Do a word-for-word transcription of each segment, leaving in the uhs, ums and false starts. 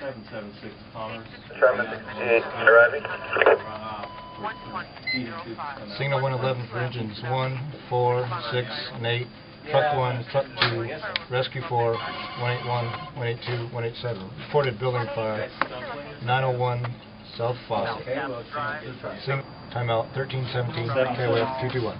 seven seven six Palmer. Sherman sixty-eight arriving. Signal one eleven for engines one, four, six, and eight. Truck one, truck two, rescue four, one eight one, one eight two, one eight seven. Reported building fire, nine oh one South Fossil. Timeout thirteen seventeen, K O F two two one.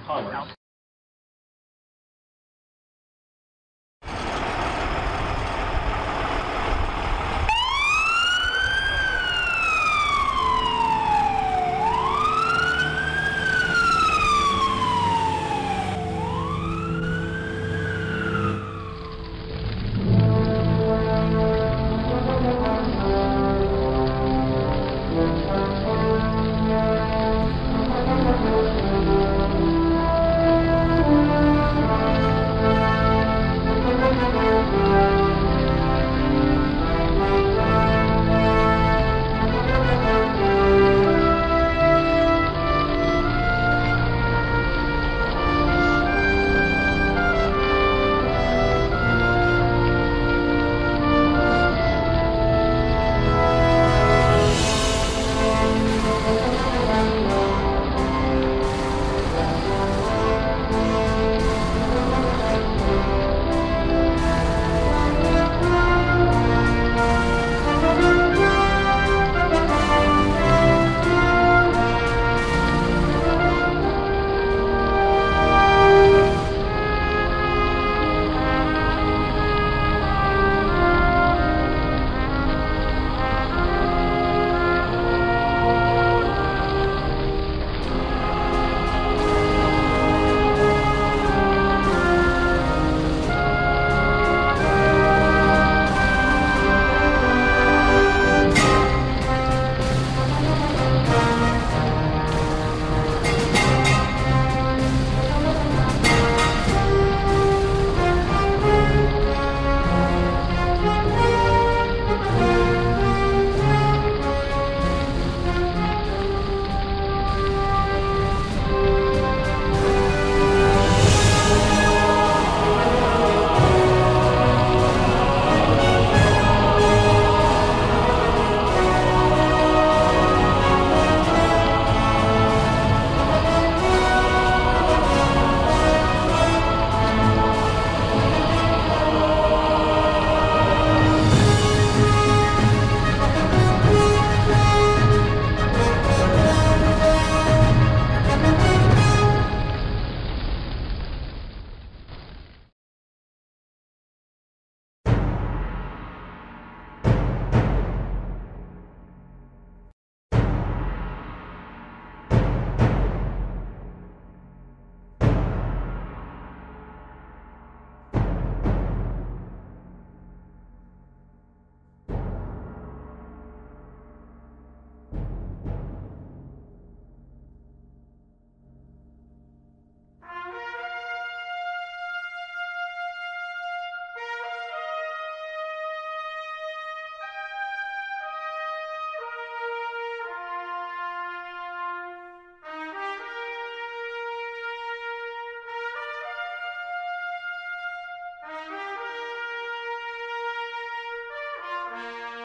Bye.